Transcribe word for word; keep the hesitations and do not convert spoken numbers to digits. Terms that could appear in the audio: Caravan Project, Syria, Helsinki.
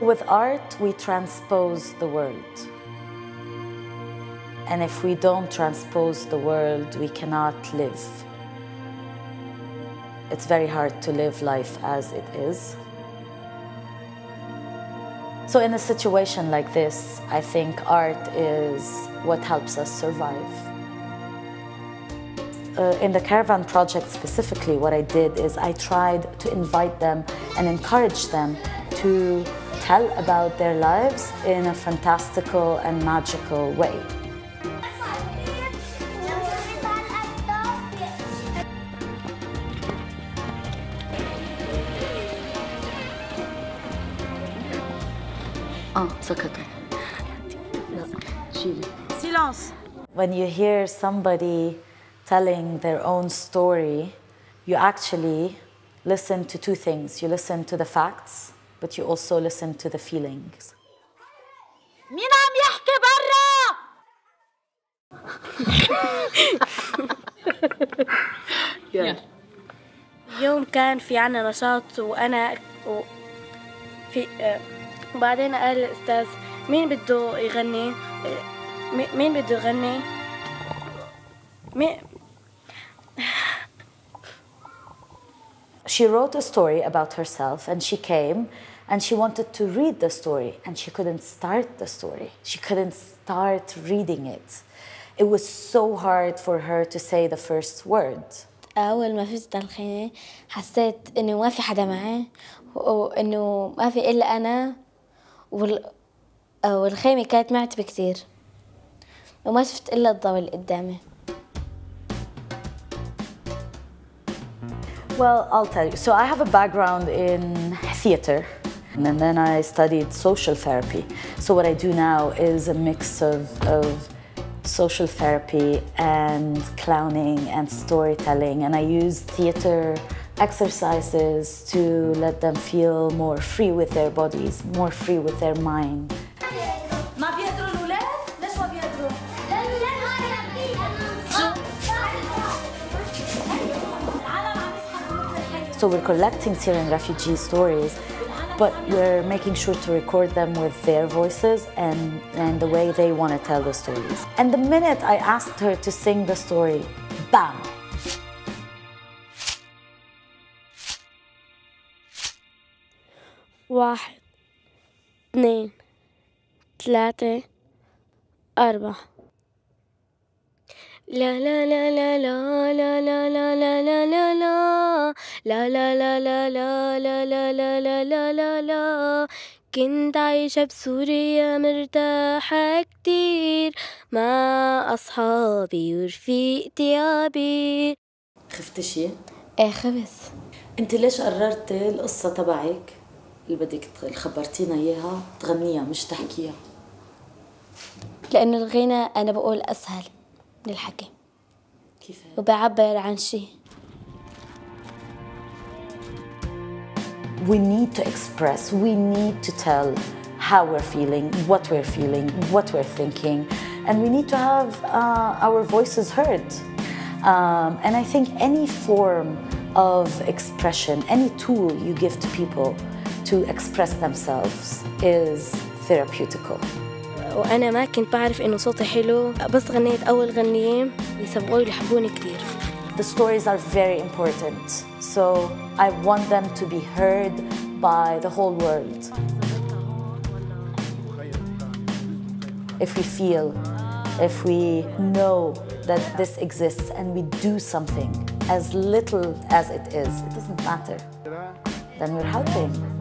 With art, we transpose the world. And if we don't transpose the world, we cannot live. It's very hard to live life as it is. So in a situation like this, I think art is what helps us survive. Uh, in the Caravan Project specifically, what I did is I tried to invite them and encourage them to tell about their lives in a fantastical and magical way. When you hear somebody telling their own story, you actually listen to two things. You listen to the facts, but you also listen to the feelings. يوم كان في عنا نشاط وأنا في وبعدين قال الأستاذ مين بده يغني مين بده يغني She wrote a story about herself and she came and she wanted to read the story and she couldn't start the story. She couldn't start reading it. It was so hard for her to say the first word. أول ما فزت الخيمة حسيت إنه ما في حدا معي وإنه ما في إلا أنا والخيمة كانت معتبة كثير وما شفت إلا الضوء اللي قدامي. Well, I'll tell you. So I have a background in theater, and then I studied social therapy. So what I do now is a mix of, of social therapy and clowning and storytelling, and I use theater exercises to let them feel more free with their bodies, more free with their mind. So we're collecting Syrian refugee stories, but we're making sure to record them with their voices and, and the way they want to tell the stories. And the minute I asked her to sing the story, bam! واحد اثنين ثلاثة أربعة لا لا لا لا لا لا لا لا لا لا لا لا لا لا لا لا لا لا لا لا لا لا لا كنت عايشة بسوريا مرتاحة كتير مع أصحابي ورفيقتي عبير. خفت شي؟ ايه خبث. انت ليش قررتي القصة تبعك اللي بدك خبرتينا اياها تغنيها مش تحكيها؟ لأنه الغنى أنا بقول أسهل من الحكي. كيف؟ وبعبر عن شي. We need to express, we need to tell how we're feeling, what we're feeling, what we're thinking, and we need to have uh, our voices heard. Um, and I think any form of expression, any tool you give to people to express themselves is therapeutical. وأنا ما كنت بعرف إنه صوتي حلو، بس غنيت أول غنية يسبقوني يحبوني كتير. The stories are very important, so I want them to be heard by the whole world. If we feel, if we know that this exists and we do something, as little as it is, it doesn't matter, then we're helping.